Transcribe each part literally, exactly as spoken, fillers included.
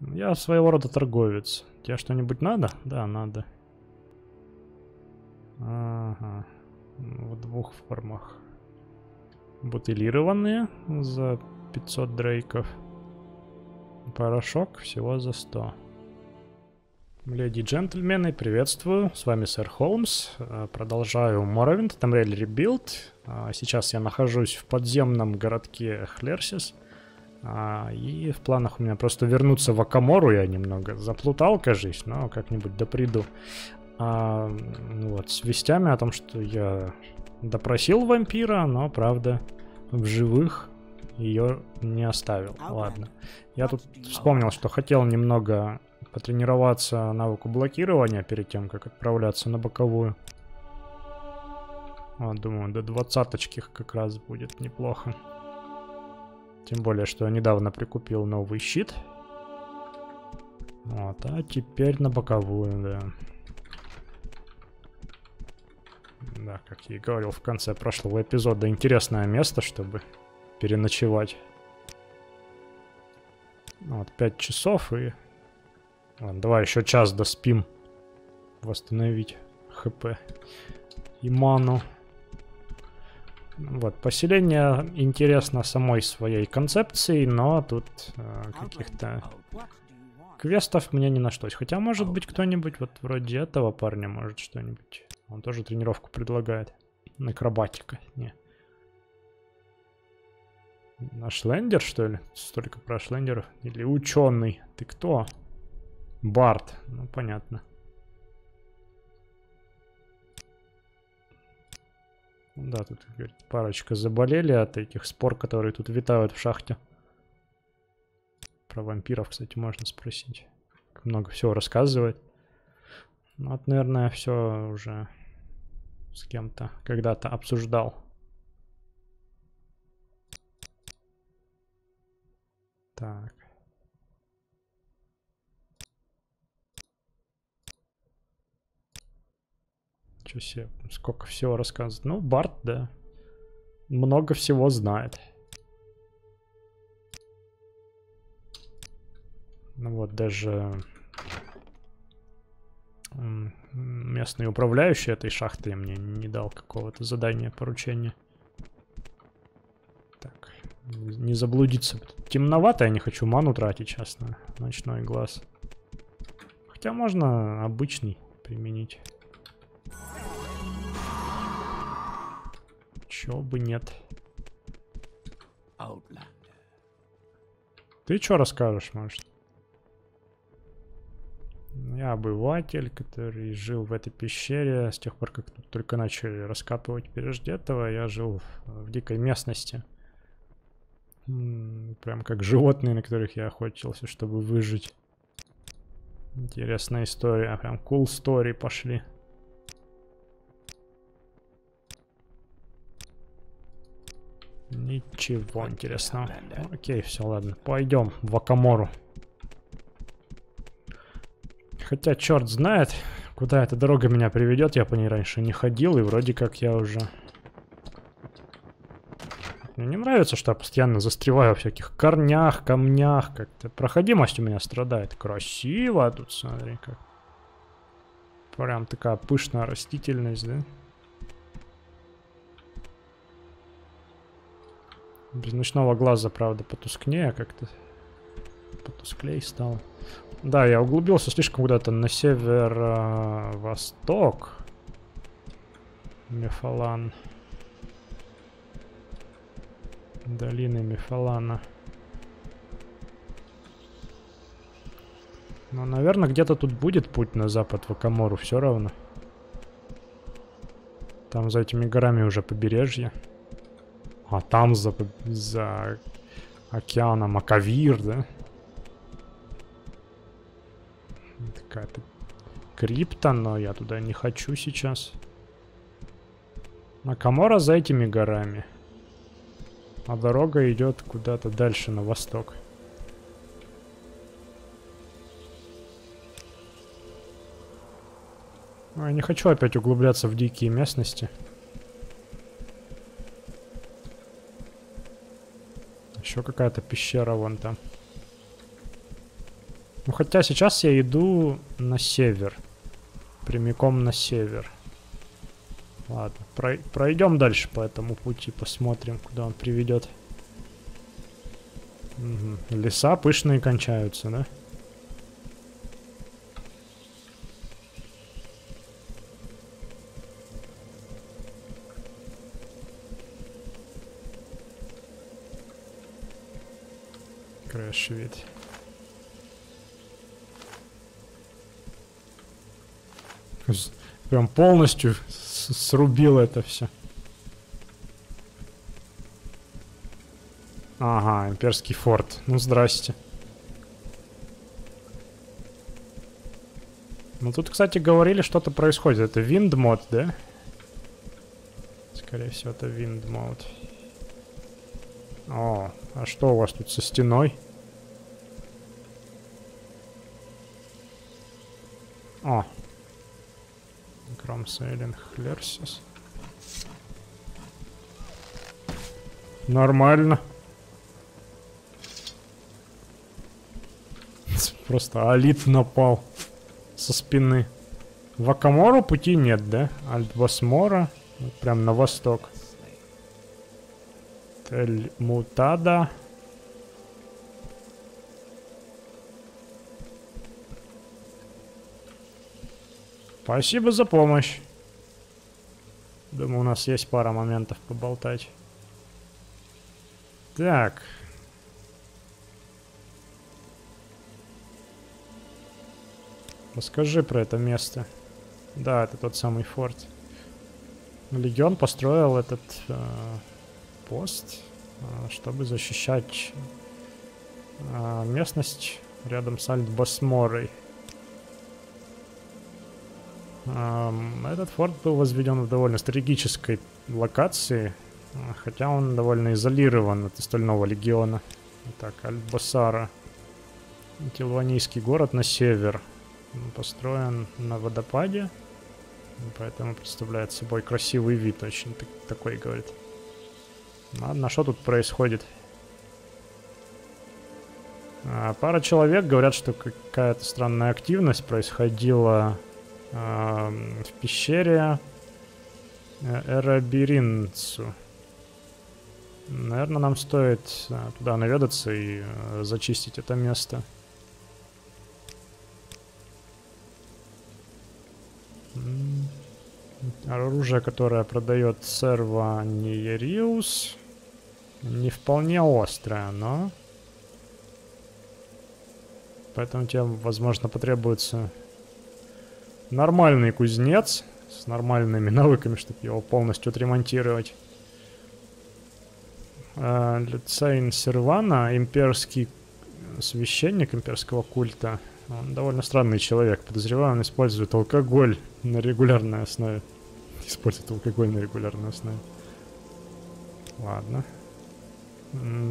Я своего рода торговец. Тебе что-нибудь надо? Да, надо. Ага. В двух формах. Бутылированные за пятьсот дрейков. Порошок всего за сто. Леди и джентльмены, приветствую. С вами сэр Холмс. Продолжаю Morrowind, Tamriel Rebuilt. Сейчас я нахожусь в подземном городке Хлерсис. И в планах у меня просто вернуться в Акамору. Я немного заплутал, кажись, но как-нибудь доприду. А, вот, с вестями о том, что я допросил вампира, но, правда, в живых ее не оставил. Ладно. Я тут вспомнил, что хотел немного потренироваться навыку блокирования перед тем, как отправляться на боковую. Вот, думаю, до двадцаточки как раз будет неплохо. Тем более, что я недавно прикупил новый щит. Вот, а теперь на боковую, да. Да, как я и говорил в конце прошлого эпизода, интересное место, чтобы переночевать. Вот, пять часов и... Ладно, давай еще час доспим. Восстановить хп и ману. Вот, поселение интересно самой своей концепцией, но тут э, каких-то квестов мне ни на что. Хотя, может быть, кто-нибудь, вот вроде этого парня, может что-нибудь. Он тоже тренировку предлагает. Акробатика, не. Наш лендер, что ли? Столько про шлендеров. Или ученый. Ты кто? Бард. Ну, понятно. Да, тут, говорит, парочка заболели от этих спор, которые тут витают в шахте. Про вампиров, кстати, можно спросить. Много всего рассказывает. Ну, вот, наверное, все уже с кем-то когда-то обсуждал. Так. Себе, сколько всего рассказывает. Ну, Барт, да. Много всего знает. Ну вот, даже местный управляющий этой шахты мне не дал какого-то задания, поручения. Так, не заблудиться. Темновато, я не хочу ману тратить сейчас на ночной глаз. Хотя можно обычный применить. Чего бы нет. Ты что расскажешь, может? Я обыватель, который жил в этой пещере с тех пор, как тут только начали раскапывать. Прежде этого я жил в, в дикой местности. М-м, прям как животные, на которых я охотился, чтобы выжить. Интересная история. Прям cool story пошли. Ничего интересного. Окей, все, ладно. Пойдем в Акамору. Хотя черт знает, куда эта дорога меня приведет. Я по ней раньше не ходил, и вроде как я уже... Мне не нравится, что я постоянно застреваю во всяких корнях, камнях. Как-то проходимость у меня страдает. Красиво тут, смотри как. Прям такая пышная растительность, да? Без ночного глаза, правда, потускнее как-то. Потусклей стал. Да, я углубился слишком куда-то на северо-восток. Мефалан. Долины Мефалана. Но, наверное, где-то тут будет путь на запад в Акамору все равно. Там за этими горами уже побережье. А там за, за океаном Акавир, да? Какая-то крипта, но я туда не хочу сейчас. Акамора за этими горами. А дорога идет куда-то дальше, на восток. Я не хочу опять углубляться в дикие местности. Еще какая-то пещера вон там. Ну, хотя сейчас я иду на север. Прямиком на север. Ладно, пройдем дальше по этому пути, посмотрим, куда он приведет. Угу. Леса пышные кончаются, да? Крэш вид. Прям полностью срубил это все. Ага, имперский форт. Ну, здрасте. Ну, тут, кстати, говорили, что-то происходит. Это Виндмот, да? Скорее всего, это Виндмот. О, а что у вас тут со стеной? О. Эйлен, Хлерсис. Нормально. Просто Алит напал со спины. В Акамору пути нет, да? Альт-Басара. Прям на восток. Тель-Мутада. Спасибо за помощь. Думаю, у нас есть пара моментов поболтать. Так. Расскажи про это место. Да, это тот самый форт. Легион построил этот э, пост, чтобы защищать э, местность рядом с Альт-Басарой. Этот форт был возведен в довольно стратегической локации, хотя он довольно изолирован от остального легиона. Итак, Альт-Басара. Телванийский город на север. Он построен на водопаде, поэтому представляет собой красивый вид, очень такой, говорит. Ладно, что тут происходит? Пара человек говорят, что какая-то странная активность происходила... в пещере Эрабиринцу. Наверное, нам стоит туда наведаться и зачистить это место. Оружие, которое продает Серво Ниериус, не вполне острое, но... Поэтому тебе, возможно, потребуется... нормальный кузнец с нормальными навыками, чтобы его полностью отремонтировать. Люциан Сервана, имперский священник имперского культа. Он довольно странный человек. Подозреваю, он использует алкоголь на регулярной основе. Использует алкоголь на регулярной основе. Ладно.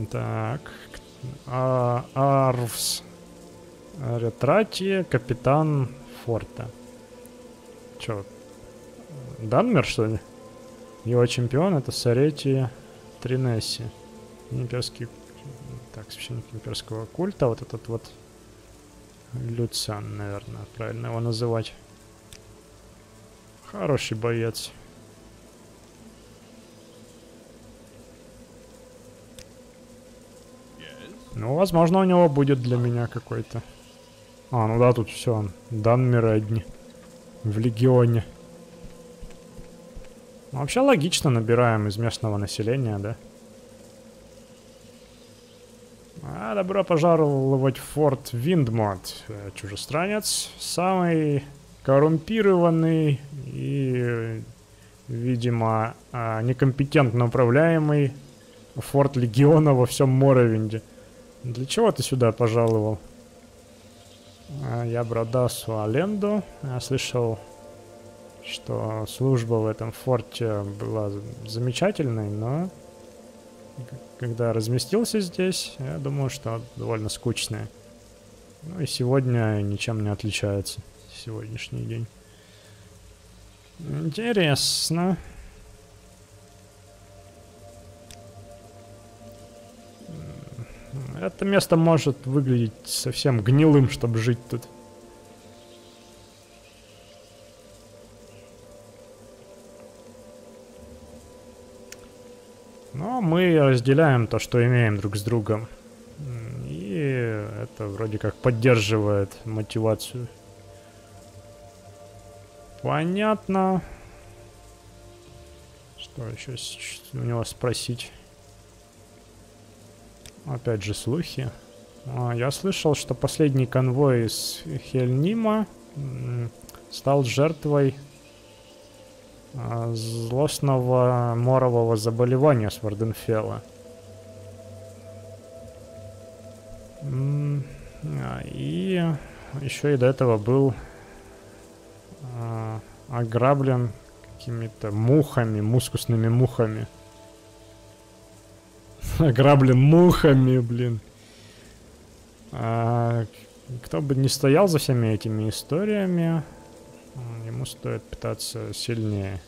Так. Арвс Ретрати, капитан форта. Чё, Данмер, что ли? Его чемпион — это Саретия Тринесси. Имперский... Так, священник имперского культа. Вот этот вот... Люциан, наверное, правильно его называть. Хороший боец. Ну, возможно, у него будет для меня какой-то... А, ну да, тут все, Данмеры одни. В легионе. Ну, вообще логично, набираем из местного населения, да? А, добро пожаловать в форт Виндмот. Чужестранец. Самый коррумпированный и, видимо, некомпетентно управляемый форт легиона во всем Морровинде. Для чего ты сюда пожаловал? Я Урадосу Ленду. Я слышал, что служба в этом форте была замечательной, но когда разместился здесь, я думаю, что довольно скучная. Ну и сегодня ничем не отличается сегодняшний день. Интересно. Это место может выглядеть совсем гнилым, чтобы жить тут. Но мы разделяем то, что имеем друг с другом. И это вроде как поддерживает мотивацию. Понятно. Что еще у него спросить? Опять же слухи. А, я слышал, что последний конвой из Хельнима стал жертвой злостного морового заболевания с Варденфелла. И еще и до этого был ограблен какими-то мухами, мускусными мухами. Ограблен мухами, блин. Кто бы ни стоял за всеми этими историями, ему стоит питаться сильнее.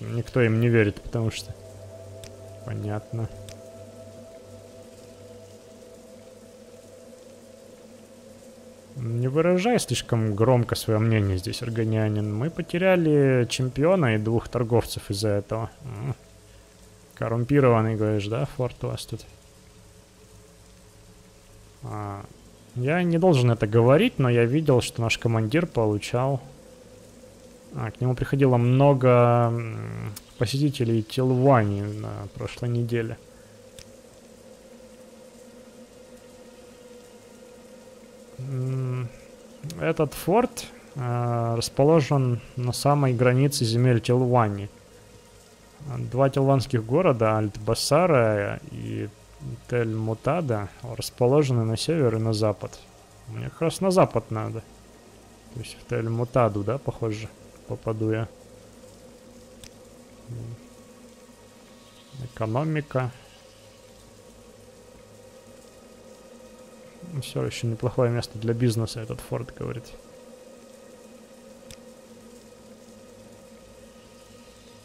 Никто им не верит, потому что... Понятно. Не выражай слишком громко свое мнение здесь, Органианин. Мы потеряли чемпиона и двух торговцев из-за этого. Коррумпированный, говоришь, да, форт у вас тут? А, я не должен это говорить, но я видел, что наш командир получал... А, к нему приходило много посетителей Телвани на прошлой неделе. Этот форт э, расположен на самой границе земель Телвани. Два телванских города, Альт-Басара и Тель-Мутада, расположены на север и на запад. Мне как раз на запад надо. То есть в Тель-Мутаду, да, похоже, попаду я. Экономика. Все еще неплохое место для бизнеса, этот форт говорит.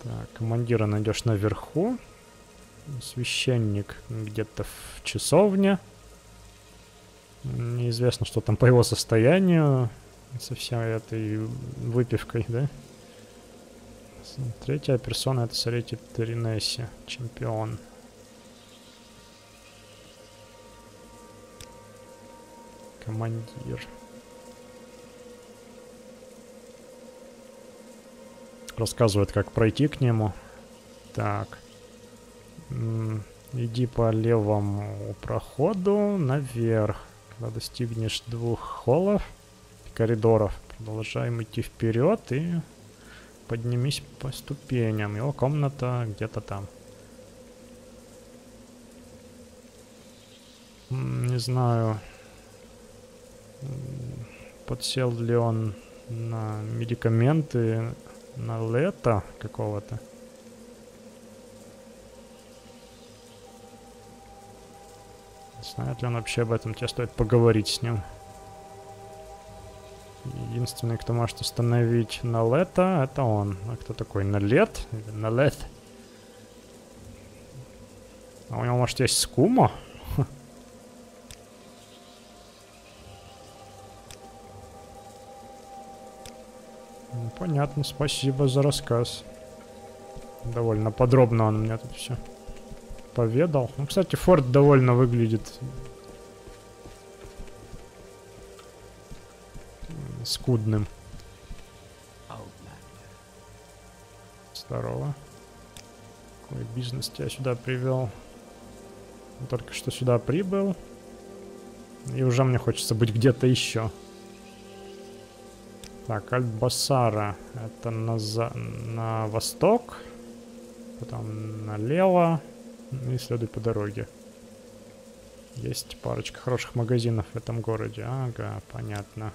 Так, командира найдешь наверху. Священник где-то в часовне. Неизвестно, что там по его состоянию. Со всей этой выпивкой, да? Третья персона — это Саретия Тринесси, чемпион. Командир. Рассказывает, как пройти к нему. Так. Иди по левому проходу наверх. Когда достигнешь двух холлов, коридоров, продолжаем идти вперед и поднимись по ступеням. Его комната где-то там. Не знаю... Подсел ли он на медикаменты, на лето какого-то? Знает ли он вообще об этом? Тебе стоит поговорить с ним. Единственный, кто может остановить на лето, это он. А кто такой? На лет? На лет? А у него, может, есть скума? Понятно, спасибо за рассказ. Довольно подробно он мне тут все поведал. Ну, кстати, форт довольно выглядит скудным. Здорово. Какой бизнес тебя сюда привел? Только что сюда прибыл. И уже мне хочется быть где-то еще. Так, Альт-Басара, это на, за... на восток, потом налево и следуй по дороге. Есть парочка хороших магазинов в этом городе, ага, понятно.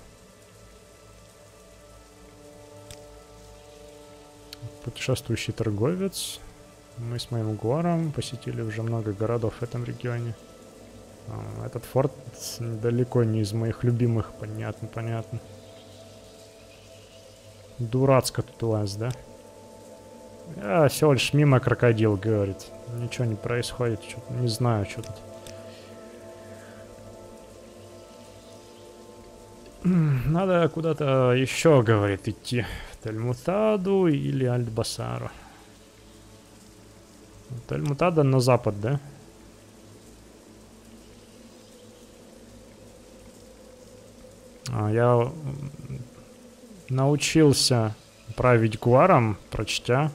Путешествующий торговец, мы с моим гором посетили уже много городов в этом регионе. Этот форт далеко не из моих любимых, понятно, понятно. Дурацко тут у вас, да? Я всего лишь мимо крокодил, говорит. Ничего не происходит, не знаю, что тут. Надо куда-то еще, говорит, идти. В Тель-Мутаду или Альт-Басару. Тель-Мутада на запад, да? А, я научился править гуаром, прочтя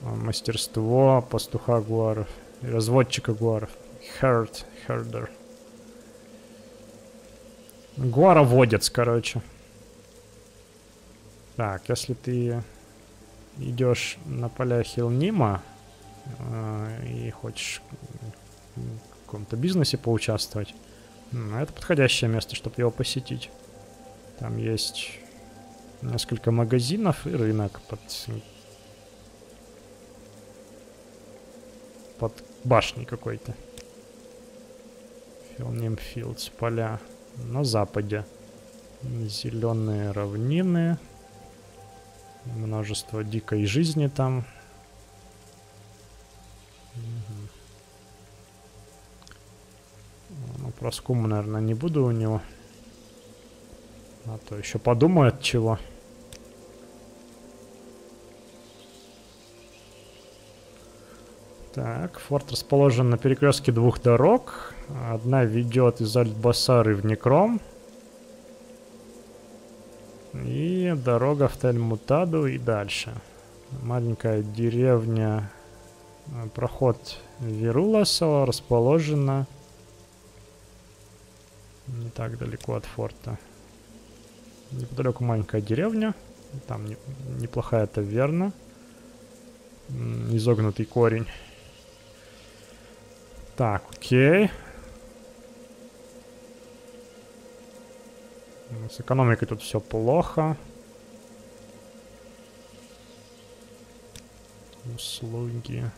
мастерство пастуха гуаров и разводчика гуаров. Herd, herder. Гуароводец, короче. Так, если ты идешь на поля Хелнима э, и хочешь в каком-то бизнесе поучаствовать, это подходящее место, чтобы его посетить. Там есть несколько магазинов и рынок под, под башней какой-то. Хелним Филдс, поля. На западе зеленые равнины, множество дикой жизни там. Угу. Ну, про скуму, наверное, не буду у него. А то еще подумает чего. Так, форт расположен на перекрестке двух дорог. Одна ведет из Альт-Басары в Некром. И дорога в Тель-Мутаду и дальше. Маленькая деревня Проход Вируласа расположена не так далеко от форта. Неподалеку маленькая деревня. Там неплохая таверна. Изогнутый корень. Так, окей. С экономикой тут все плохо. Услуги.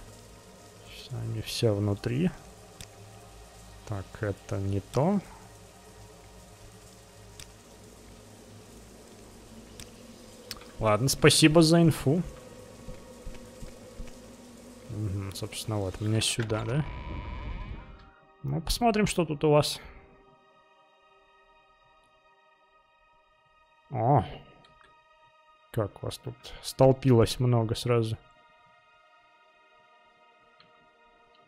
Они все внутри. Так, это не то. Ладно, спасибо за инфу. Угу, собственно, вот, меня сюда, да? Ну, посмотрим, что тут у вас. О! Как вас тут столпилось много сразу.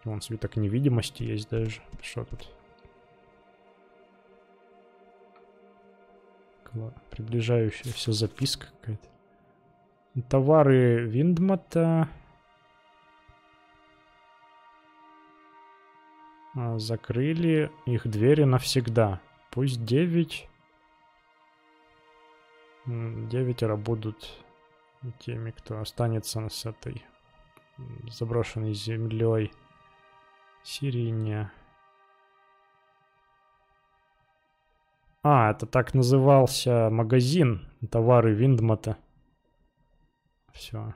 Вон свиток невидимости есть даже. Что тут? Приближающаяся записка какая-то. Товары Виндмота. Закрыли их двери навсегда. Пусть девять. Девятеро будут теми, кто останется с этой заброшенной землей. Сирине. А, это так назывался магазин. Товары Виндмота. Все.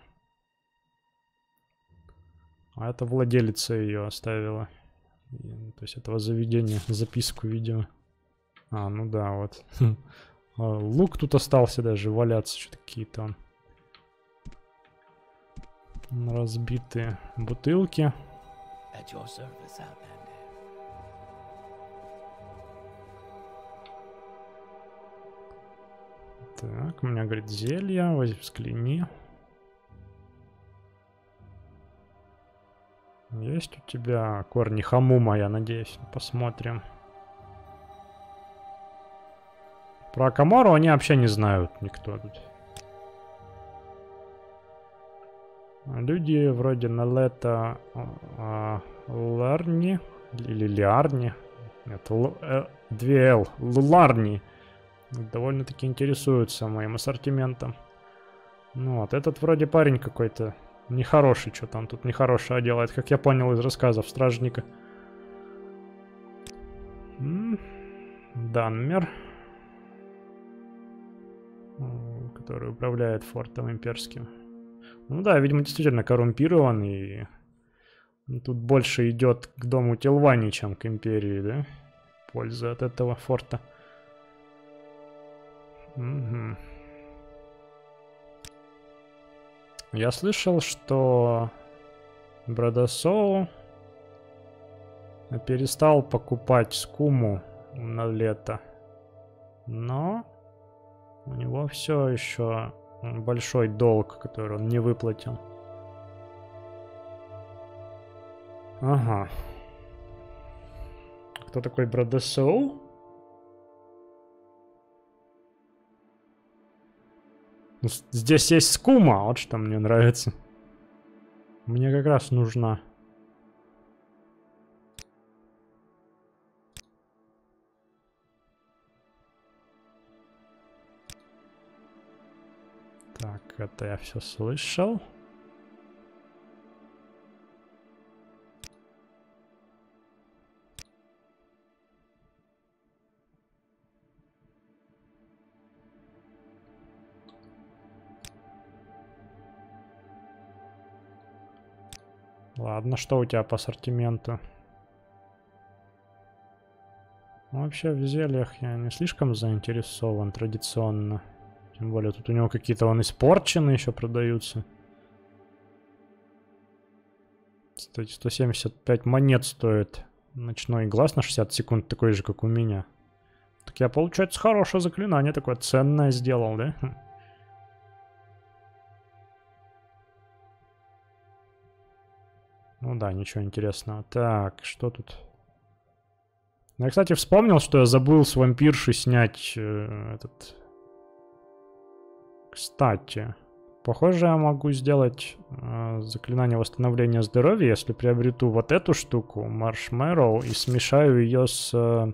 А это владелица ее оставила. То есть этого заведения, записку, видимо. А, ну да, вот. Лук тут остался даже валяться, что-то какие-то он. Разбитые бутылки. Так, у меня, говорит, зелья, возьми, взгляни. Есть у тебя корни хамума, я надеюсь. Посмотрим. Про Акамору они вообще не знают никто тут. Люди вроде Налета а, Ларни или Лиарни. Нет, л, э, две эл. Ларни. Довольно-таки интересуются моим ассортиментом. Ну вот, этот вроде парень какой-то. Нехороший, что там тут нехорошее делает, как я понял из рассказов стражника. Данмер, который управляет фортом имперским. Ну да, видимо, действительно коррумпирован, и тут больше идет к дому Телвани, чем к империи, да? Польза от этого форта. Угу. Я слышал, что Бродосоу перестал покупать скуму на лето. но у него все еще большой долг, который он не выплатил. Ага. Кто такой Бродесоу? Здесь есть скума, вот что мне нравится. Мне как раз нужна. Так, это я все слышал. Ладно, что у тебя по ассортименту? Вообще в зельях я не слишком заинтересован традиционно. Тем более тут у него какие-то он испорченные еще продаются. Кстати, сто семьдесят пять монет стоит. Ночной глаз на шестьдесят секунд такой же, как у меня. Так я, получается, хорошее заклинание такое ценное сделал, да? Ну да, ничего интересного. Так, что тут? Я, кстати, вспомнил, что я забыл с вампирши снять э, этот... Кстати, похоже, я могу сделать э, заклинание восстановления здоровья, если приобрету вот эту штуку, маршмеллоу, и смешаю ее с э,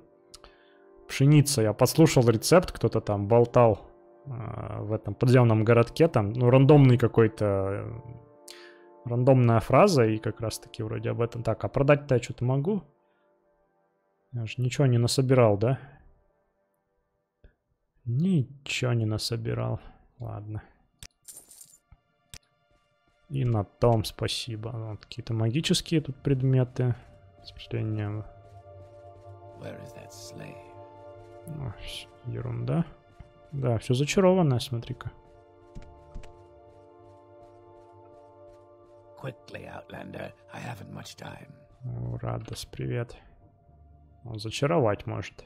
пшеницей. Я подслушал рецепт, кто-то там болтал э, в этом подземном городке, там, ну, рандомный какой-то... Э, Рандомная фраза, и как раз таки вроде об этом. Так, а продать-то я что-то могу? Я же ничего не насобирал, да? Ничего не насобирал. Ладно. И на том спасибо. Вот какие-то магические тут предметы. Впечатление. О, ерунда. Да, все зачарованное, смотри-ка. Урадос, привет. Он зачаровать может.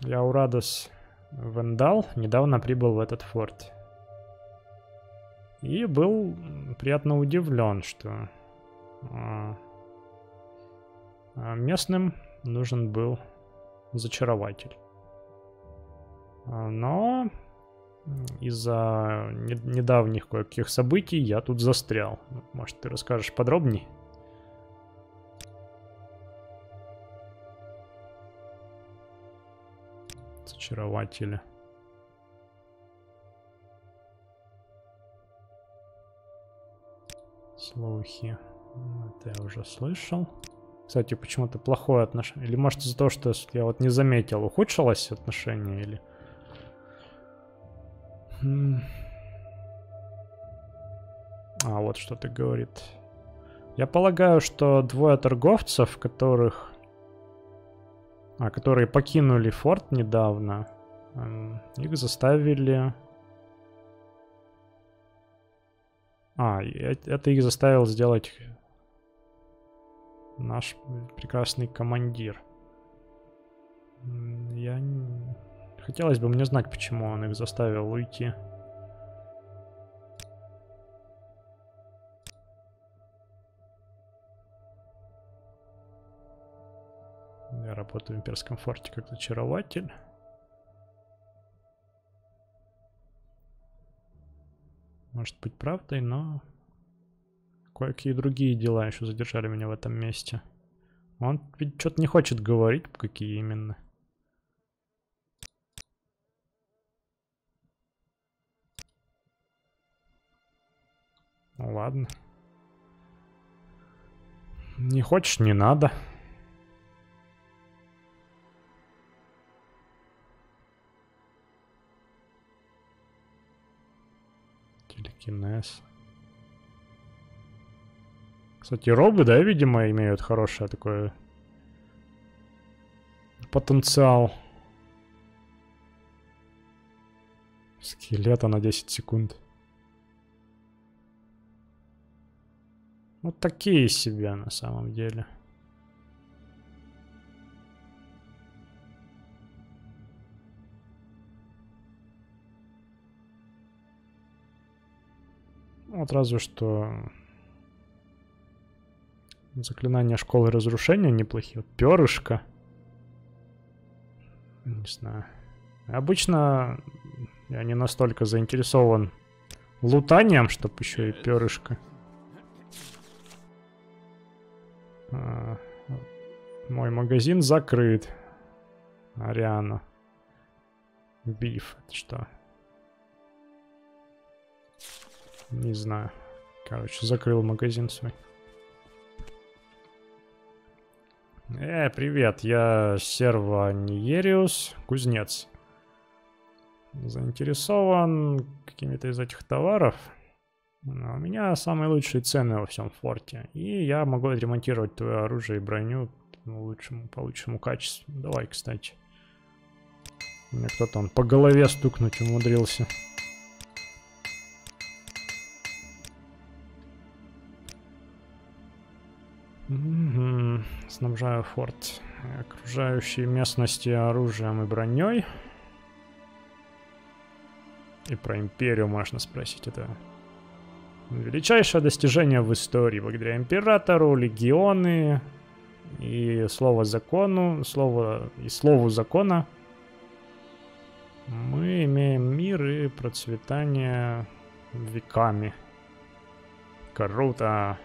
Я Урадос Вендал, недавно прибыл в этот форт. И был приятно удивлен, что местным нужен был зачарователь. Но... Из-за недавних кое-каких событий я тут застрял. Может, ты расскажешь подробнее? Зачарователи. Слухи. Это я уже слышал. Кстати, почему-то плохое отношение. Или может из-за того, что я вот не заметил, ухудшилось отношение или... А вот что ты говорит. Я полагаю, что двое торговцев, которых, а, которые покинули форт недавно, их заставили. А, это их заставил сделать наш прекрасный командир. Я не... Хотелось бы мне знать, почему он их заставил уйти. Я работаю в имперском форте как зачарователь. Может быть правдой, но... Кое-какие другие дела еще задержали меня в этом месте. Он ведь что-то не хочет говорить, какие именно. Ну ладно. Не хочешь, не надо. Телекинез. Кстати, робы, да, видимо, имеют хорошее такое потенциал. Скелета на десять секунд. Вот такие себе на самом деле. Вот разве что заклинания школы разрушения неплохие. Вот перышко. Не знаю. Обычно я не настолько заинтересован лутанием, чтобы еще и перышко. А, мой магазин закрыт. Ариана. Биф. Это что? Не знаю. Короче, закрыл магазин свой. Э, привет. Я Серво Ниериус, кузнец. Заинтересован какими-то из этих товаров. Но у меня самые лучшие цены во всем форте. И я могу отремонтировать твое оружие и броню лучшему, по лучшему качеству. Давай, кстати. Мне кто-то он по голове стукнуть умудрился. Угу. Снабжаю форт окружающие местности оружием и броней. И про империю можно спросить. Это величайшее достижение в истории. Благодаря императору, легионы и слово закону, слово и слову закона мы имеем мир и процветание веками. Круто.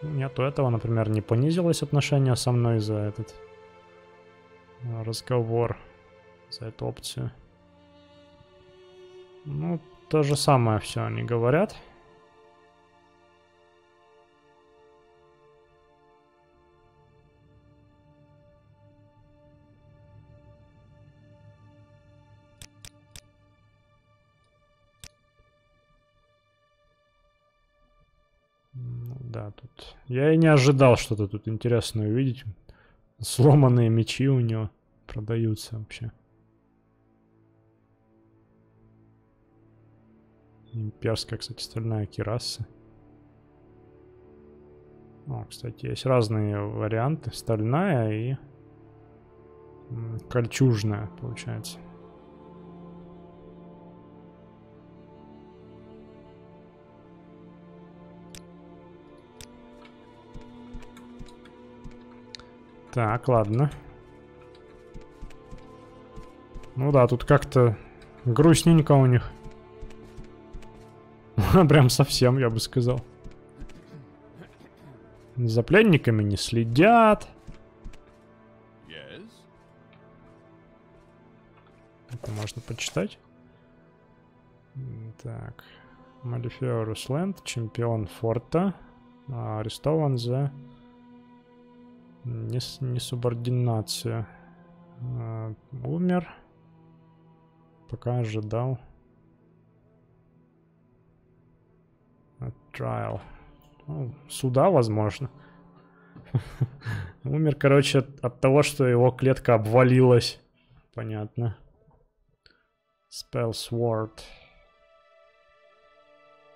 Нету этого, например, не понизилось отношение со мной за этот разговор, за эту опцию. Ну, то же самое все они говорят. Да, тут... Я и не ожидал что-то тут интересное увидеть. Сломанные мечи у него продаются вообще. Имперская, кстати, стальная кираса. О, кстати, есть разные варианты. Стальная и кольчужная, получается. Так, ладно. Ну да, тут как-то грустненько у них. Прям совсем, я бы сказал. За пленниками не следят. Yes. Это можно почитать. Так. Малифеорус Ленд, чемпион форта, арестован за... несубординация. А, умер. Пока ожидал. Trial. Ну, суда, возможно. Умер, короче, от, от того, что его клетка обвалилась. Понятно. Spell Sword.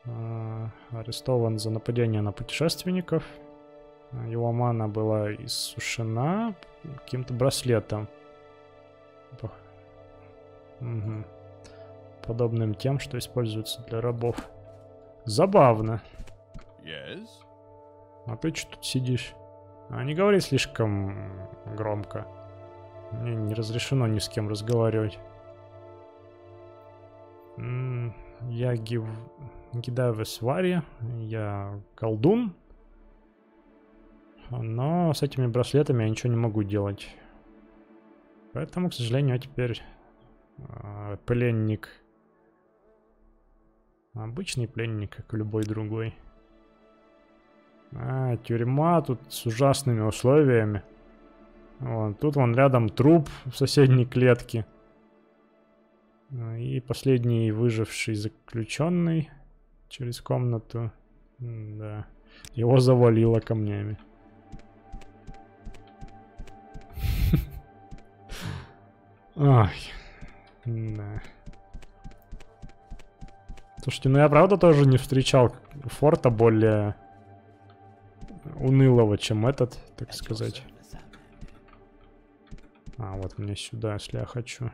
А, арестован за нападение на путешественников. Его мана была иссушена каким-то браслетом. Угу. Подобным тем, что используется для рабов. Забавно. Yes. А ты что тут сидишь? А не говори слишком громко. Мне не разрешено ни с кем разговаривать. М -м я гив... Гидавесвари. Я колдун. Но с этими браслетами я ничего не могу делать. Поэтому, к сожалению, я теперь э, пленник. Обычный пленник, как и любой другой. А, тюрьма тут с ужасными условиями. Вот, тут вон рядом труп в соседней клетке. И последний выживший заключенный через комнату. Да. Его завалило камнями. Ой, да. Слушайте, ну я правда тоже не встречал форта более унылого, чем этот, так сказать. А, вот мне сюда, если я хочу.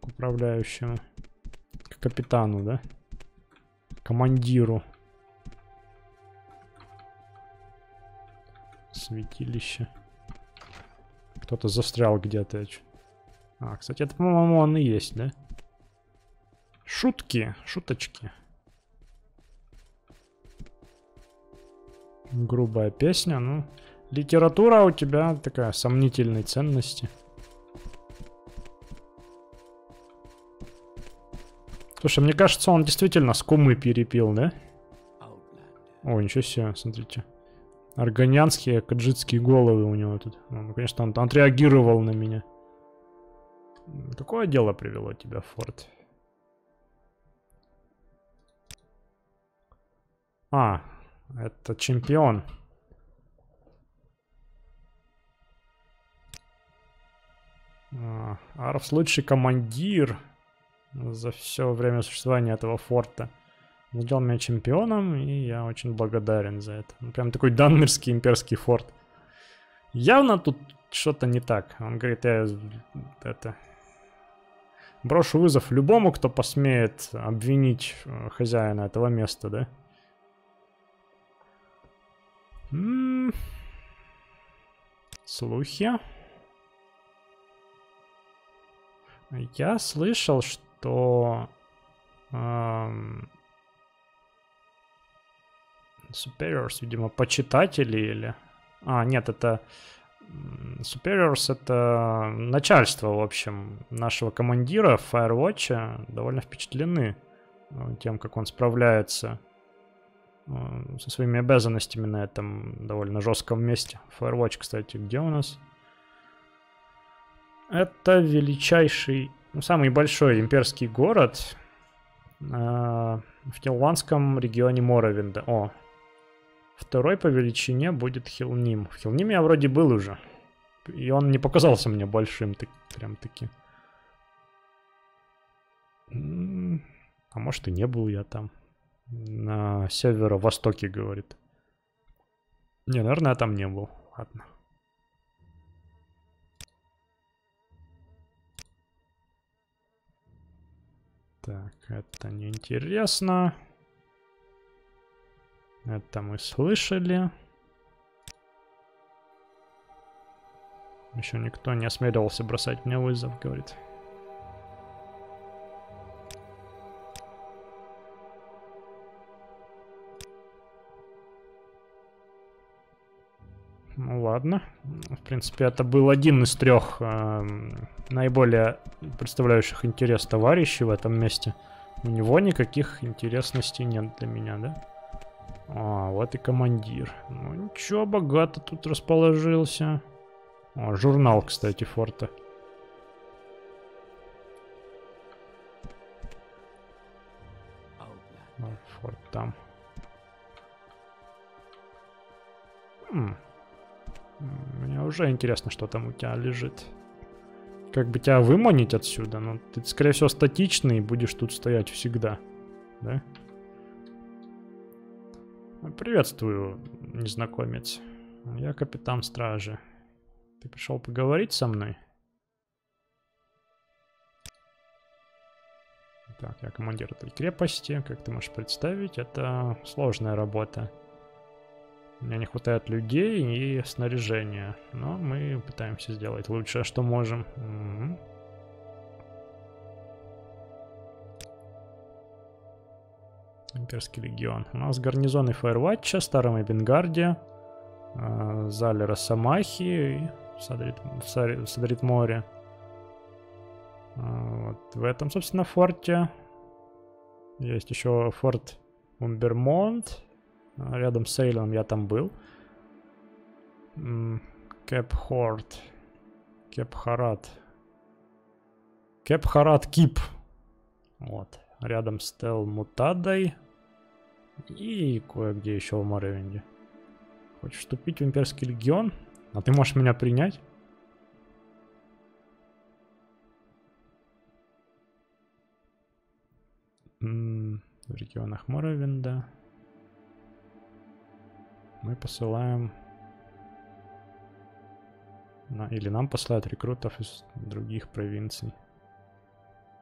К управляющему. К капитану, да? Командиру. Святилище. Кто-то застрял где-то. А, кстати, это, по-моему, он и есть, да? Шутки, шуточки. Грубая песня, ну... Литература у тебя такая, сомнительной ценности. Слушай, мне кажется, он действительно с кумы перепил, да? О, ничего себе, смотрите. Арганянские, каджитские головы у него тут. Ну, конечно, он отреагировал на меня. Какое дело привело тебя в форт? А, это чемпион. А, Арвс лучший командир за все время существования этого форта. Он сделал меня чемпионом, и я очень благодарен за это. Ну, прям такой данмирский имперский форт. Явно тут что-то не так. Он говорит, я это... брошу вызов любому, кто посмеет обвинить хозяина этого места, да? М-м-м. Слухи. Я слышал, что эм, superiors, видимо, почитатели или... А, нет, это... superiors — это начальство, в общем, нашего командира Файрвотча. Довольно впечатлены тем, как он справляется со своими обязанностями на этом довольно жестком месте. Файрвотч, кстати, где у нас? Это величайший, ну, самый большой имперский город э, в Телванском регионе Morrowind. О, второй по величине будет Хелним. В Хелниме я вроде был уже. И он не показался мне большим, так, прям таки. А может и не был я там. На северо-востоке, говорит. Не, наверное, я там не был. Ладно. Так, это неинтересно. Это мы слышали. Еще никто не осмеливался бросать мне вызов, говорит. Ну ладно. В принципе, это был один из трех э, наиболее представляющих интерес товарищей в этом месте. У него никаких интересностей нет для меня, да? А, вот и командир. Ну ничего, богато тут расположился. О, журнал, кстати, форта. Форт там. Хм. Мне уже интересно, что там у тебя лежит. Как бы тебя выманить отсюда? Ну, ты, скорее всего, статичный и будешь тут стоять всегда. Да? Приветствую, незнакомец. Я капитан стражи. Ты пришел поговорить со мной? Так, я командир этой крепости. Как ты можешь представить, это сложная работа. У меня не хватает людей и снаряжения, но мы пытаемся сделать лучшее, что можем. Угу. Имперский легион. У нас гарнизоны Файрвотча, Старом Эбенгарде, э, Зале Росомахи, Садрит, Садрит Море. Э, вот в этом, собственно, форте. Есть еще форт Умбермонт. Рядом с Эйленом я там был. Кепхорт. Кепхарат. Кепхарат Кип. Вот. Рядом с Тель-Мутадой. И кое-где еще в Морровинде. Хочешь вступить в имперский легион? А ты можешь меня принять? М-м, в регионах Морровинда. Мы посылаем Или нам посылают рекрутов из других провинций.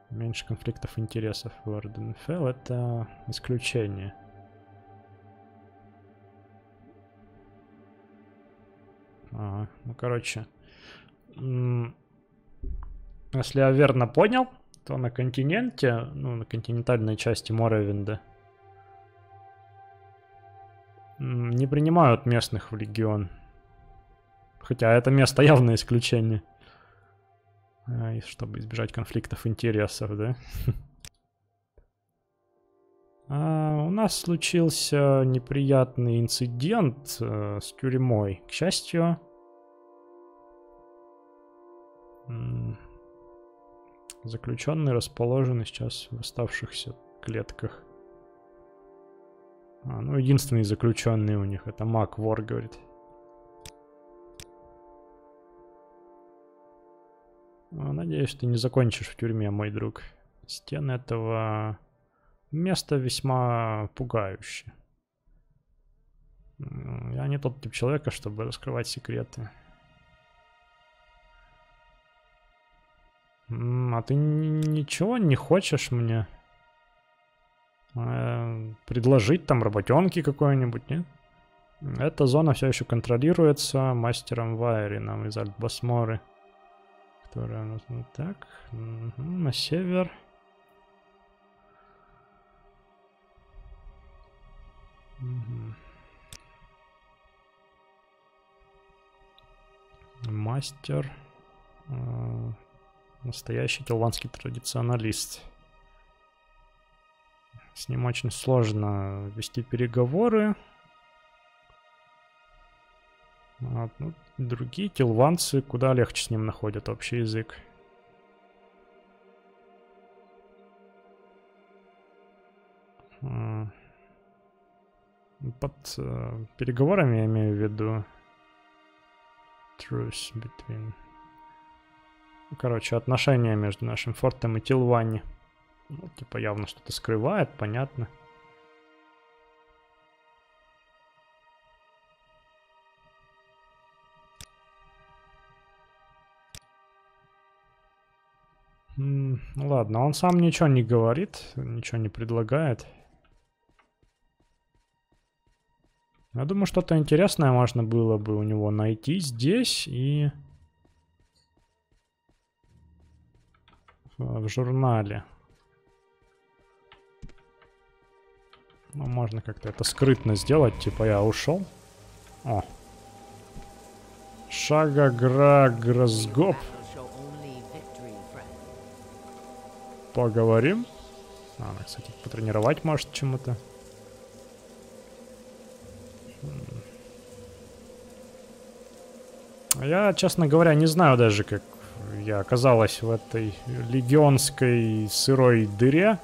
Меньше конфликтов интересов. Варденфелл — это исключение. Ага, ну короче. Если я верно понял, то на континенте, ну на континентальной части Morrowind'а не принимают местных в легион. Хотя это место явное исключение. И чтобы избежать конфликтов интересов, да? А у нас случился неприятный инцидент а, с тюрьмой. К счастью, заключенные расположены сейчас в оставшихся клетках. А, ну, единственный заключенный у них — это Магворгар, говорит. Надеюсь, ты не закончишь в тюрьме, мой друг. Стены этого места весьма пугающие. Я не тот тип человека, чтобы раскрывать секреты. А ты ничего не хочешь мне предложить там работенки какой-нибудь, нет? Эта зона все еще контролируется мастером Вайрином из Альт-Басморы. Так, на север. Угу. Мастер. Э, настоящий телванский традиционалист. С ним очень сложно вести переговоры. А, ну, другие телванцы куда легче с ним находят общий язык. Под э, переговорами я имею в виду truce between. Короче, отношения между нашим фортом и Телвани. Ну, типа явно что-то скрывает, понятно. Ну ладно, он сам ничего не говорит, ничего не предлагает. Я думаю, что-то интересное можно было бы у него найти здесь и в журнале. Ну, можно как-то это скрытно сделать, типа я ушел. О. Шагра гра-Грозгоп. Поговорим. Надо, кстати, потренировать, может, чему-то. Я, честно говоря, не знаю даже, как я оказалась в этой легионской сырой дыре.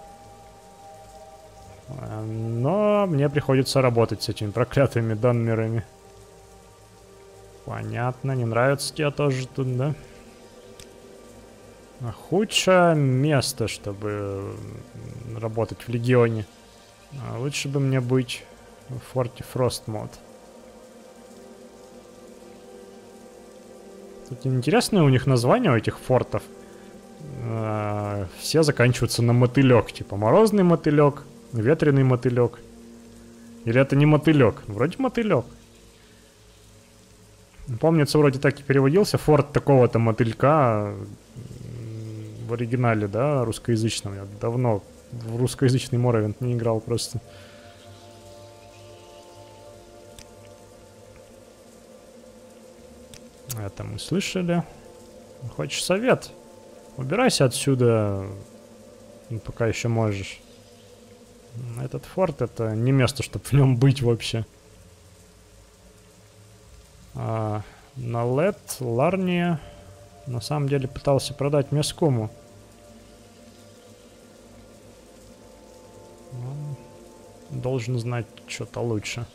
Но мне приходится работать с этими проклятыми данмерами. Понятно, не нравится тебе тоже тут, да? Худшее место, чтобы работать в легионе. Лучше бы мне быть в форте Фростмод. Кстати, интересные у них названия у этих фортов. Все заканчиваются на мотылек. Типа морозный мотылек, ветреный мотылек. Или это не мотылек? Вроде мотылек. Помнится, вроде так и переводился. Форт такого-то мотылька... В оригинале, да, русскоязычном. Я давно в русскоязычный Morrowind не играл просто. Это мы слышали. Хочешь совет? Убирайся отсюда, пока еще можешь. Этот форт — это не место, чтобы в нем быть вообще. А, на Лет, Ларния... На самом деле пытался продать Мескому. Он должен знать что-то лучше.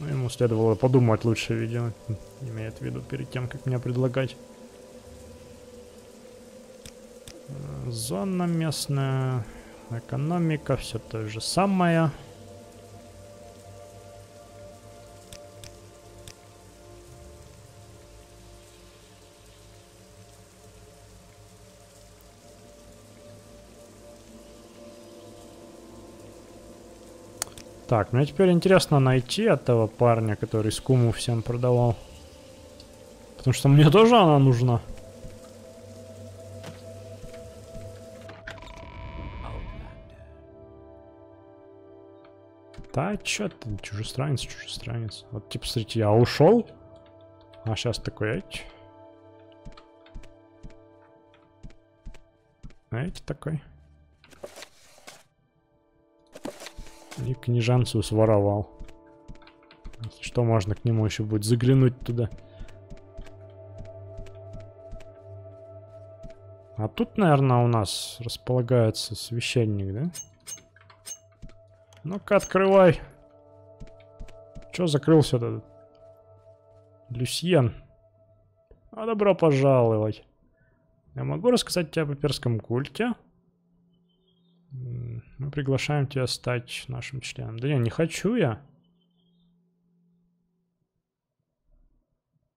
Ну, ему следовало подумать лучше, видимо. Имеет в виду перед тем, как мне предлагать. Зона местная, экономика, все то же самое. Так, мне теперь интересно найти этого парня, который скуму всем продавал. Потому что мне тоже она нужна. Да, чё ты, чужестранец, чужестранец. Вот, типа, смотрите, я ушел, а сейчас такой, эть. Эть такой. И княжанцу своровал. Если что, можно к нему еще будет заглянуть туда. А тут, наверное, у нас располагается священник, да? Ну-ка, открывай. Чё закрылся этот Люсьен? А добро пожаловать. Я могу рассказать тебе о паперском культе? Мы приглашаем тебя стать нашим членом. Да не, не хочу я.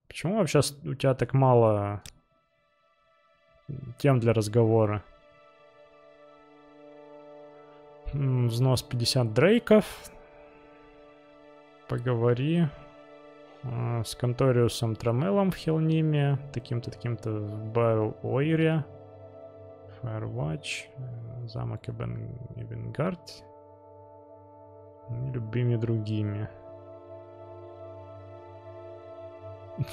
Почему вообще у тебя так мало тем для разговора? Взнос пятьдесят дрейков. Поговори э, с Конториусом Трамелом в Хелниме. Таким-то, таким-то в Байл-Ойре. Файрвотч. Э, замок Эбенгард. Любыми другими.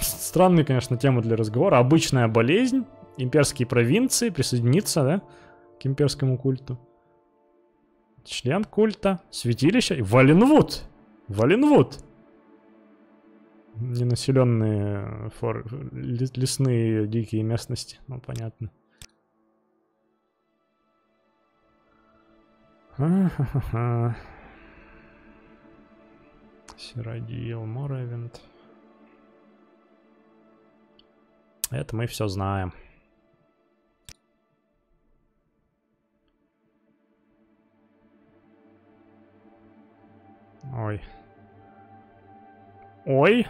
Странная, конечно, тема для разговора. Обычная болезнь. Имперские провинции. Присоединиться, да? К имперскому культу. Член культа, святилище и Валенвуд. Валенвуд. Ненаселенные фор... лесные дикие местности. Ну, понятно. А-ха-ха-ха. Сирадиил, Morrowind. Это мы все знаем. Ой. Ой.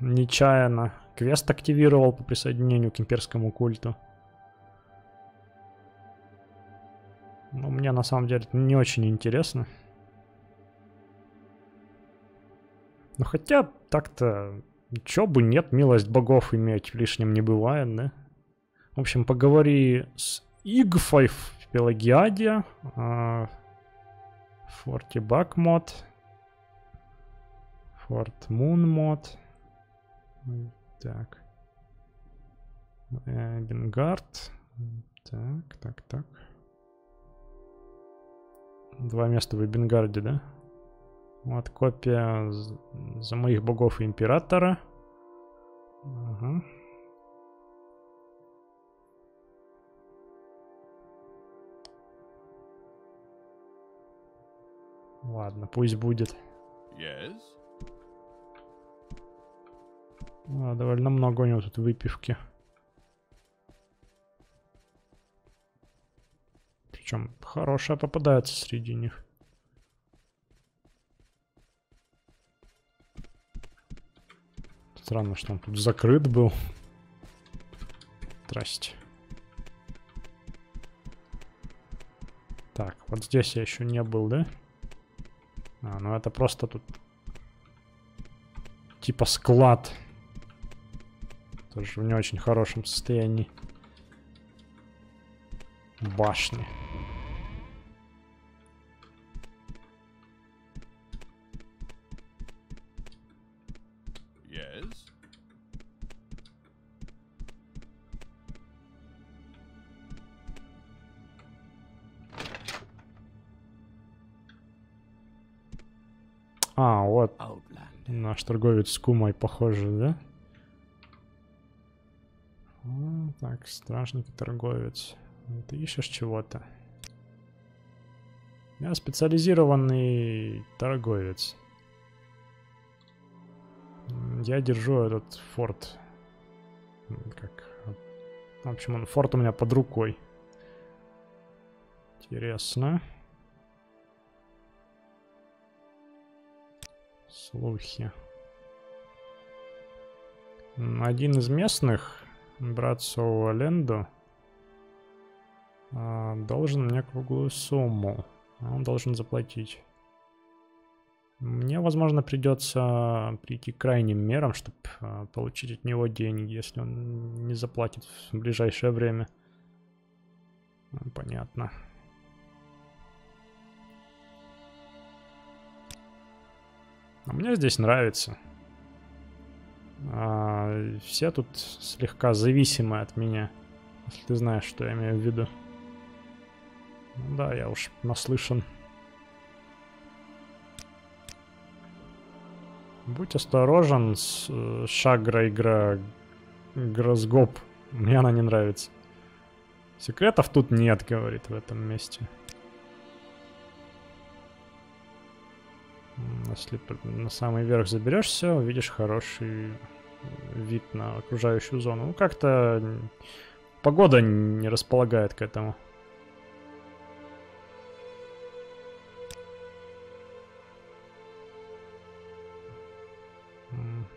Нечаянно. Квест активировал по присоединению к имперскому культу. Но мне на самом деле не очень интересно. Но хотя так-то... Чё бы нет, милость богов иметь лишним не бывает, да? В общем, поговори с Игфой в Пелагиаде. Форти Бак мод. Форт Мун мод. Так. Бенгард. Так, так, так. Два места в Эбенгарде, да? Вот копия за моих богов и императора. Ага. Ладно, пусть будет. Yes. А, довольно много у него тут выпивки. Причем хорошая попадается среди них. Странно, что он тут закрыт был. Здрасте. Так, вот здесь я еще не был, да? А, ну это просто тут типа склад. Тоже в не очень хорошем состоянии. Башни. Yes. А, вот наш торговец с кумой, похоже, да? А, так, стражник и торговец. Ты ищешь чего-то? Я специализированный торговец. Я держу этот форт. Как... В общем, он, форт у меня под рукой. Интересно. Слухи. Один из местных, брат Соуа Ленду, должен мне круглую сумму. Он должен заплатить. Мне, возможно, придется прийти к крайним мерам, чтобы получить от него деньги, если он не заплатит в ближайшее время. Понятно. А мне здесь нравится. А, все тут слегка зависимы от меня, если ты знаешь, что я имею в виду. Ну, да, я уж наслышан. Будь осторожен с э, Шагрой гра-Грозгоп. Мне она не нравится. Секретов тут нет, говорит, в этом месте. Если на самый верх заберешься, увидишь хороший вид на окружающую зону. Ну, как-то погода не располагает к этому.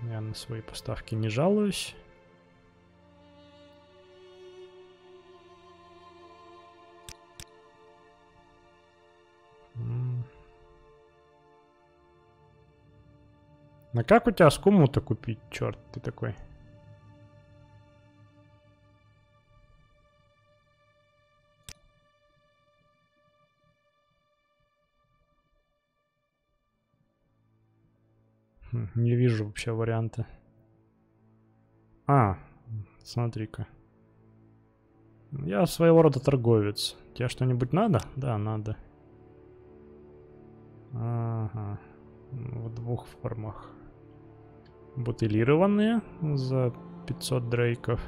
Я на свои поставки не жалуюсь. А как у тебя скуму-то купить, черт ты такой? Хм, не вижу вообще варианта. А, смотри-ка. Я своего рода торговец. Тебе что-нибудь надо? Да, надо. Ага. В двух формах. Бутылированные за пятьсот дрейков.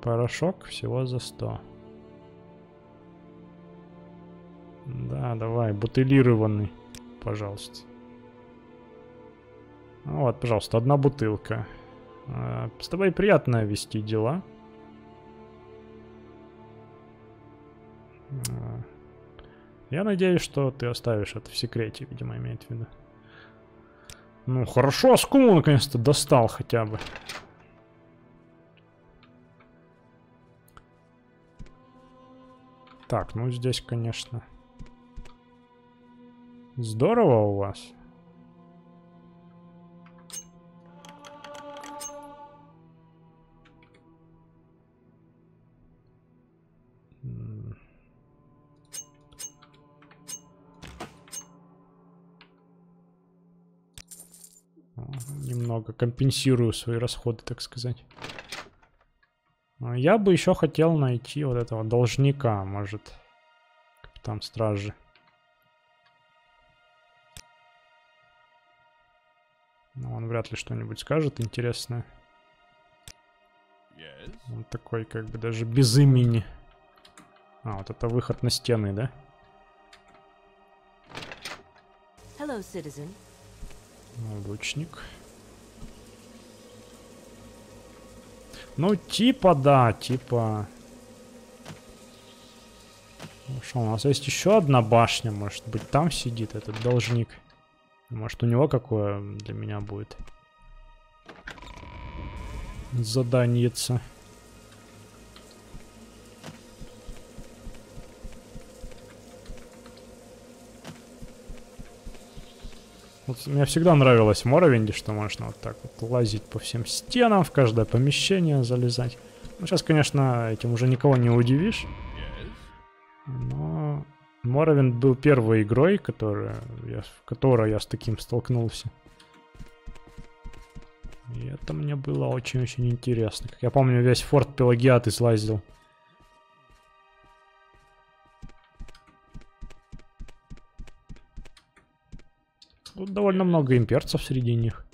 Порошок всего за сто. Да, давай, бутылированный, пожалуйста. Вот, пожалуйста, одна бутылка. С тобой приятно вести дела. Я надеюсь, что ты оставишь это в секрете, видимо, имеет в виду. Ну, хорошо, скуму наконец-то достал хотя бы. Так, ну здесь, конечно, здорово у вас. Немного компенсирую свои расходы, так сказать. Я бы еще хотел найти вот этого должника, может, капитан стражи. Но он вряд ли что-нибудь скажет интересное. Он такой, как бы, даже без имени. А, вот это выход на стены, да? Hello, citizen. Лучник. Ну, типа, да, типа. Ну, что, у нас есть еще одна башня, может быть, там сидит этот должник. Может, у него какое для меня будет заданиеца. Вот, мне всегда нравилось в Morrowind'е, что можно вот так вот лазить по всем стенам, в каждое помещение залезать. Ну, сейчас, конечно, этим уже никого не удивишь. Но Morrowind был первой игрой, которая я, в которой я с таким столкнулся. И это мне было очень-очень интересно. Как я помню, весь форт Пелагиат излазил. Тут довольно много имперцев среди них.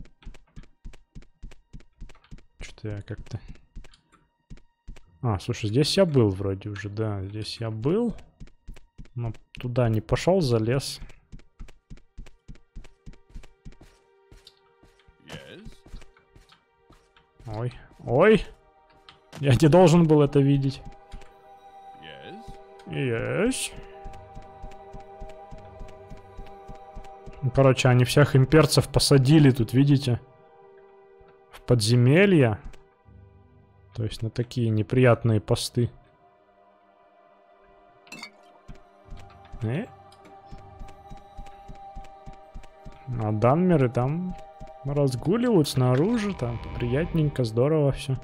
Что-то я как-то... А, слушай, здесь я был вроде уже, да. Здесь я был. Но туда не пошел, залез. Ой, ой! Я не должен был это видеть. Yes. Короче, они всех имперцев посадили тут, видите? В подземелья. То есть на такие неприятные посты. Э? А данмеры там разгуливают снаружи, там приятненько, здорово все.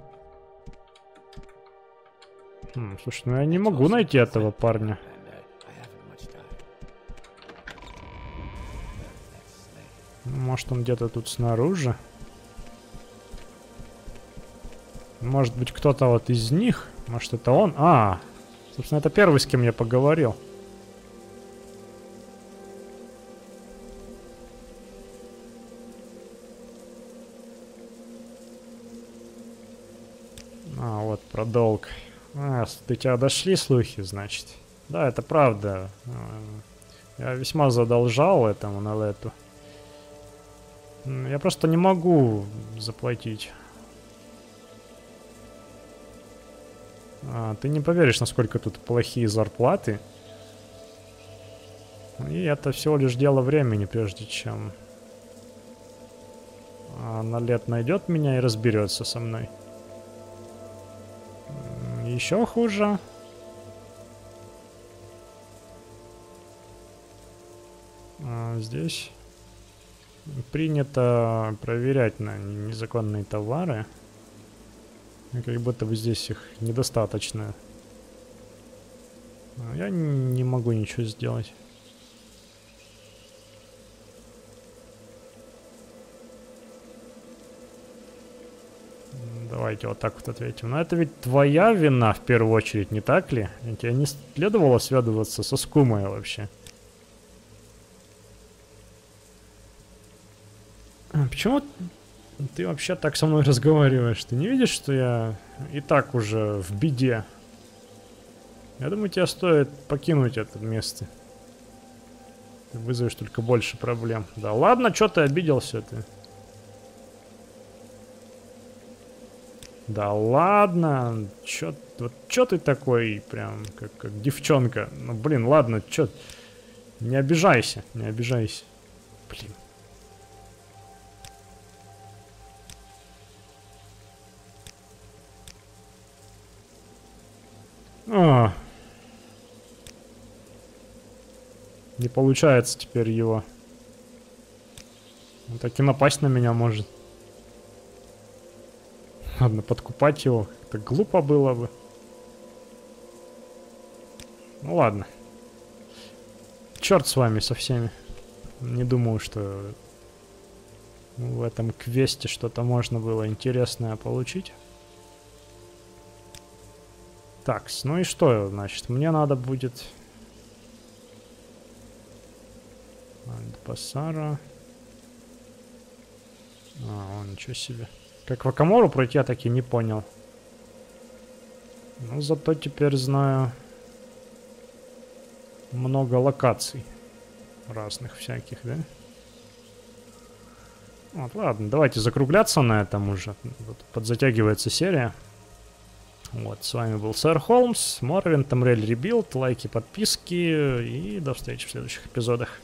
Хм, слушай, ну я не могу найти этого парня. Может, он где-то тут снаружи? Может быть, кто-то вот из них? Может, это он? А, собственно, это первый, с кем я поговорил. А, вот, про долг. А, до тебя дошли слухи, значит. Да, это правда. Я весьма задолжал этому Нелету. Я просто не могу заплатить. А, ты не поверишь, насколько тут плохие зарплаты. И это всего лишь дело времени, прежде чем Нелет найдет меня и разберется со мной. Еще хуже. А, здесь принято проверять на незаконные товары. Как будто бы здесь их недостаточно. Я не могу ничего сделать. Давайте вот так вот ответим. Но это ведь твоя вина в первую очередь, не так ли? Тебе не следовало связываться со Скумой вообще. Почему ты вообще так со мной разговариваешь? Ты не видишь, что я и так уже в беде? Я думаю, тебе стоит покинуть это место. Ты вызовешь только больше проблем. Да ладно, что ты обиделся ты? Да ладно, чё, вот чё ты такой прям, как, как девчонка? Ну блин, ладно, чё, не обижайся, не обижайся. Блин. А. Не получается теперь его. Он так и напасть на меня может. Ладно, подкупать его как-то глупо было бы. Ну ладно. Черт с вами, со всеми. Не думаю, что в этом квесте что-то можно было интересное получить. Так, ну и что, значит, мне надо будет... Альт-Басара. А, он, ничего себе. Как в Акамору пройти, я так и не понял. Ну, зато теперь знаю много локаций разных всяких, да? Вот, ладно, давайте закругляться на этом уже. Вот, подзатягивается серия. Вот, с вами был Сэр Холмс, Morrowind, Tamriel Rebuilt, лайки, подписки и до встречи в следующих эпизодах.